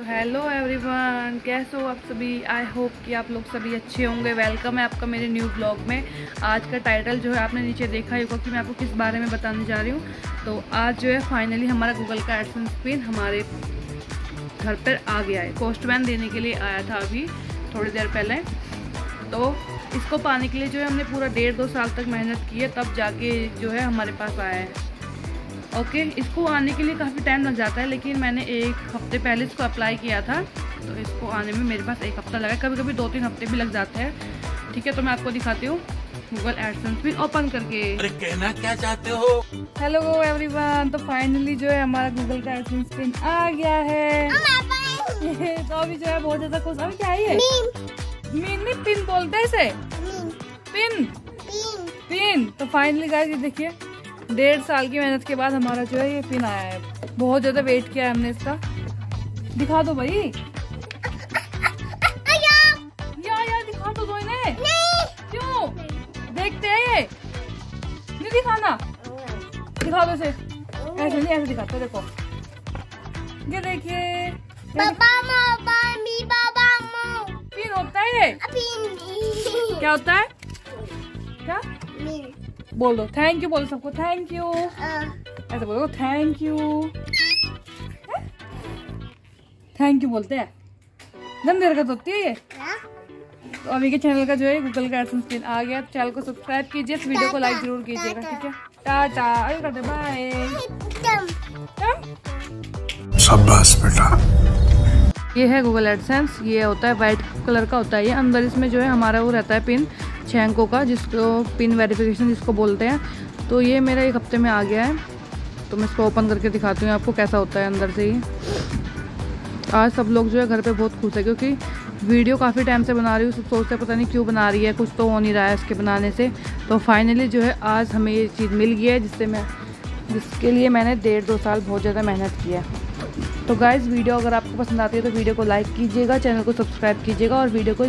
तो hello everyone, कैसे हो आप सभी। आई होप कि आप लोग सभी अच्छे होंगे। वेलकम है आपका मेरे न्यू ब्लॉग में। आज का टाइटल जो है आपने नीचे देखा ही होगा कि मैं आपको किस बारे में बताने जा रही हूँ। तो आज जो है फाइनली हमारा गूगल का एडसेंस पिन हमारे घर पर आ गया है। पोस्टमैन देने के लिए आया था अभी थोड़ी देर पहले। तो इसको पाने के लिए जो है हमने पूरा 1.5-2 साल तक मेहनत की है, तब जाके जो है हमारे पास आया है। ओके, इसको आने के लिए काफ़ी टाइम लग जाता है, लेकिन मैंने 1 हफ्ते पहले इसको अप्लाई किया था, तो इसको आने में मेरे पास 1 हफ्ता लगा। कभी कभी 2-3 हफ्ते भी लग जाते हैं। ठीक है, तो मैं आपको दिखाती हूँ गूगल एडसेंस भी ओपन करके। अरे कहना क्या चाहते हो। हेलो एवरीवन, तो फाइनली जो है हमारा गूगल का एडसेंस पिन आ गया है। तो अभी जो है बहुत ज़्यादा खुश। अभी क्या है, मीन पिन बोलते हैं इसे, पिन पिन। तो फाइनली गाइस, ये देखिए 1.5 साल की मेहनत के बाद हमारा जो है ये पिन आया है। बहुत ज़्यादा वेट किया है हमने इसका। दिखा दो भाई, यार दिखा दो इन्हें। क्यों देखते हैं ये, नहीं दिखाना। दिखा दो इसे, ऐसे नहीं, ऐसे दिखाते। देखो ये देखिए, पिन होता है ये। क्या होता है, क्या बोल दो। थैंक यू बोलो सबको, थैंक यू। ऐसे बोलो, थैंक यू। थैंक यू बोलते हैं, गंदी हरकत होती है ये। तो अभी के चैनल का जो है गूगल का एडसेंस पिन आ गया। चैनल को सब्सक्राइब कीजिए, इस वीडियो को लाइक जरूर कीजिएगा। ठीक है, टाटा, अरे करते बाय, शाबाश बेटा। ये है गूगल एडसेंस। ये होता है वाइट कलर का, होता है ये। अंदर इसमें जो है हमारा वो रहता है पिन 6 अंकों का, जिसको पिन वेरिफिकेशन जिसको बोलते हैं। तो ये मेरा 1 हफ्ते में आ गया है। तो मैं इसको ओपन करके दिखाती हूँ आपको कैसा होता है अंदर से ही। आज सब लोग जो है घर पे बहुत खुश है, क्योंकि वीडियो काफ़ी टाइम से बना रही हूँ। सब सोचते हैं पता नहीं क्यों बना रही है, कुछ तो हो नहीं रहा है इसके बनाने से। तो फाइनली जो है आज हमें ये चीज़ मिल गई है, जिसके लिए मैंने 1.5-2 साल बहुत ज़्यादा मेहनत की है। तो गाइज़, वीडियो अगर आपको पसंद आती है तो वीडियो को लाइक कीजिएगा, चैनल को सब्सक्राइब कीजिएगा और वीडियो को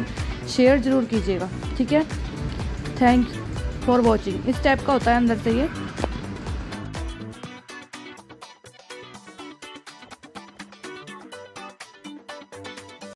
शेयर ज़रूर कीजिएगा। ठीक है, थैंक फॉर वॉचिंग। इस टाइप का होता है अंदर से ये।